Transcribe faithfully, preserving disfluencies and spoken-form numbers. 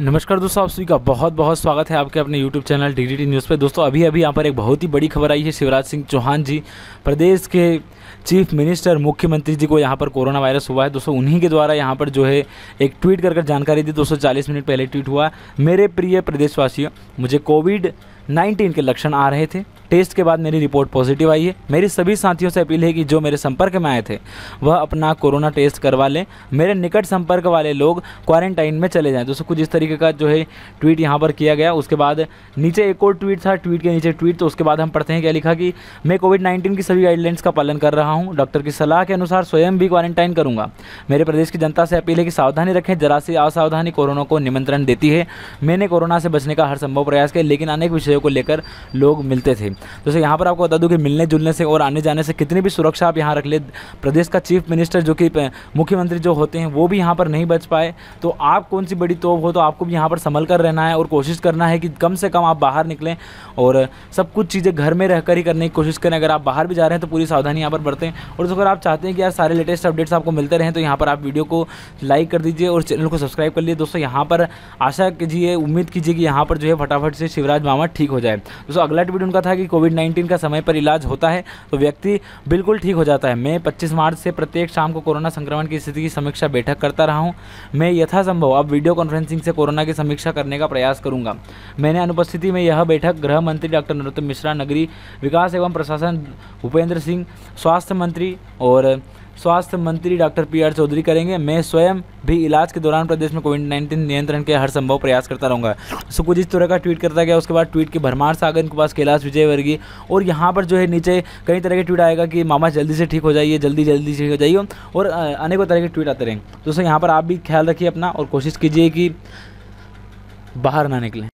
नमस्कार दोस्तों, आप सभी का बहुत बहुत स्वागत है आपके अपने यूट्यूब चैनल डिजिटी न्यूज़ पे। दोस्तों अभी अभी यहाँ पर एक बहुत ही बड़ी खबर आई है। शिवराज सिंह चौहान जी, प्रदेश के चीफ मिनिस्टर मुख्यमंत्री जी को यहाँ पर कोरोना वायरस हुआ है। दोस्तों उन्हीं के द्वारा यहाँ पर जो है एक ट्वीट कर कर जानकारी दी। दोस्तों चालीस मिनट पहले ट्वीट हुआ। मेरे प्रिय प्रदेशवासियों, मुझे कोविड नाइन्टीन के लक्षण आ रहे थे। टेस्ट के बाद मेरी रिपोर्ट पॉजिटिव आई है। मेरी सभी साथियों से अपील है कि जो मेरे संपर्क में आए थे वह अपना कोरोना टेस्ट करवा लें। मेरे निकट संपर्क वाले लोग क्वारंटाइन में चले जाएं। दोस्तों कुछ इस तरीके का जो है ट्वीट यहाँ पर किया गया। उसके बाद नीचे एक और ट्वीट था, ट्वीट के नीचे ट्वीट। तो उसके बाद हम पढ़ते हैं क्या लिखा कि मैं कोविड नाइन्टीन की सभी गाइडलाइंस का पालन कर रहा हूँ। डॉक्टर की सलाह के अनुसार स्वयं भी क्वारंटाइन करूँगा। मेरे प्रदेश की जनता से अपील है कि सावधानी रखें। जरा सी असावधानी कोरोना को निमंत्रण देती है। मैंने कोरोना से बचने का हर संभव प्रयास किया, लेकिन अनेक विषयों को लेकर लोग मिलते थे। दोस्तों यहाँ पर आपको बता दूं कि मिलने जुलने से और आने जाने से कितनी भी सुरक्षा आप यहाँ रख ले, प्रदेश का चीफ मिनिस्टर जो कि मुख्यमंत्री जो होते हैं वो भी यहाँ पर नहीं बच पाए। तो आप कौन सी बड़ी तोप हो, तो आपको भी यहाँ पर संभल कर रहना है और कोशिश करना है कि कम से कम आप बाहर निकलें और सब कुछ चीज़ें घर में रहकर ही करने की कोशिश करें। अगर आप बाहर भी जा रहे हैं तो पूरी सावधानी यहाँ पर बरतें। और अगर आप चाहते हैं कि यार सारे लेटेस्ट अपडेट्स आपको मिलते रहें तो यहाँ पर आप वीडियो को लाइक कर दीजिए और चैनल को सब्सक्राइब कर लीजिए। दोस्तों यहाँ पर आशा कीजिए, उम्मीद कीजिए कि यहाँ पर जो है फटाफट से शिवराज मामा ठीक हो जाए। दोस्तों अगला ट्वीट उनका था कि कोविड नाइन्टीन का समय पर इलाज होता है तो व्यक्ति बिल्कुल ठीक हो जाता है। मैं पच्चीस मार्च से प्रत्येक शाम को कोरोना संक्रमण की स्थिति की समीक्षा बैठक करता रहा हूं। मैं यथासंभव अब वीडियो कॉन्फ्रेंसिंग से कोरोना की समीक्षा करने का प्रयास करूंगा। मैंने अनुपस्थिति में यह बैठक गृह मंत्री डॉक्टर नरोत्तम मिश्रा, नगरीय विकास एवं प्रशासन भूपेंद्र सिंह, स्वास्थ्य मंत्री और स्वास्थ्य मंत्री डॉक्टर पीआर चौधरी करेंगे। मैं स्वयं भी इलाज के दौरान प्रदेश में कोविड नाइन्टीन नियंत्रण के हर संभव प्रयास करता रहूँगा। सो कुछ इस तरह का ट्वीट करता गया। उसके बाद ट्वीट के भरमार सागर इनके पास कैलाश विजयवर्गीय और यहाँ पर जो है नीचे कई तरह के ट्वीट आएगा कि मामा जल्दी से ठीक हो जाइए, जल्दी जल्दी ठीक हो जाइए और अनेकों तरह के ट्वीट आते रहेंगे। दोस्तों यहाँ पर आप भी ख्याल रखिए अपना और कोशिश कीजिए कि बाहर ना निकलें।